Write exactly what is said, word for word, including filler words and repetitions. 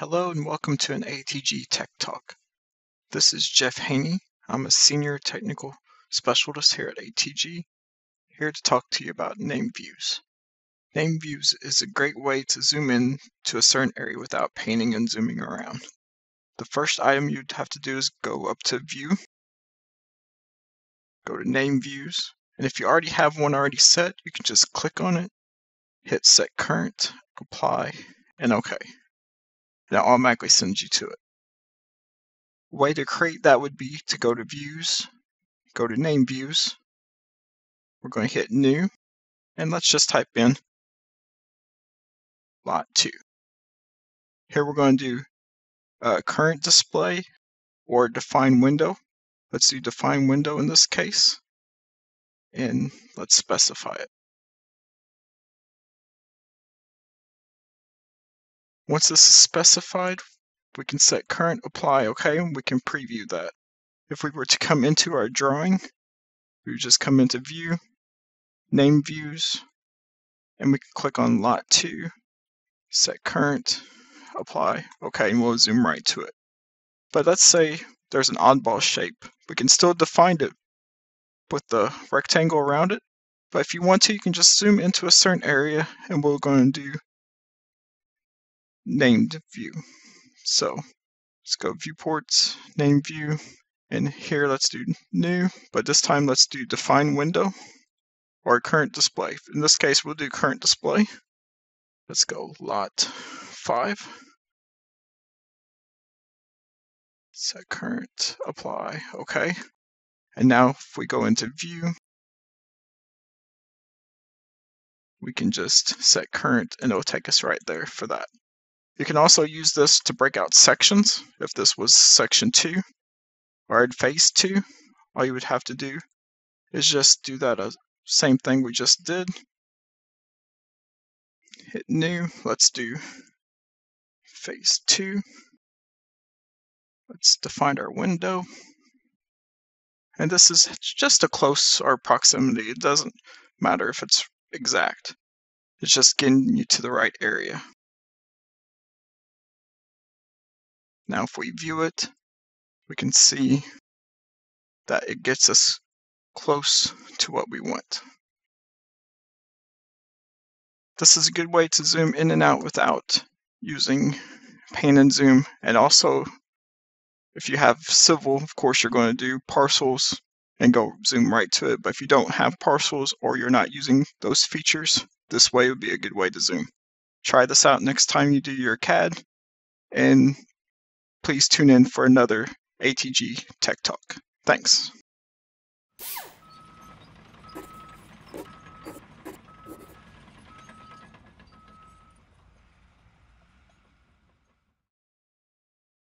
Hello and welcome to an A T G Tech Talk. This is Jeff Haney. I'm a Senior Technical Specialist here at A T G, here to talk to you about Named Views. Named Views is a great way to zoom in to a certain area without panning and zooming around. The first item you'd have to do is go up to View, go to Named Views, and if you already have one already set, you can just click on it, hit Set Current, Apply, and OK. That automatically sends you to it. The way to create that would be to go to Views, go to Named Views, we're going to hit New, and let's just type in Lot two. Here we're going to do uh, Current Display or Define Window. Let's do Define Window in this case, and let's specify it. Once this is specified, we can set Current, Apply, OK, and we can preview that. If we were to come into our drawing, we would just come into View, Named Views, and we can click on Lot two, set Current, Apply, OK, and we'll zoom right to it. But let's say there's an oddball shape. We can still define it with the rectangle around it, but if you want to, you can just zoom into a certain area, and we're going to do Named View. So let's go Viewports, Named View, and here let's do New, but this time let's do Define Window or Current Display. In this case, we'll do Current Display. Let's go Lot five. Set Current, Apply, OK. And now if we go into View, we can just set Current and it'll take us right there for that. You can also use this to break out sections. If this was section two or phase two, all you would have to do is just do that uh, same thing we just did. Hit New, let's do phase two. Let's define our window. And this is just a close or proximity. It doesn't matter if it's exact. It's just getting you to the right area. Now if we view it, we can see that it gets us close to what we want. This is a good way to zoom in and out without using pan and zoom. And also, if you have civil, of course you're going to do parcels and go zoom right to it. But if you don't have parcels or you're not using those features, this way would be a good way to zoom. Try this out next time you do your C A D, and please tune in for another A T G Tech Talk. Thanks.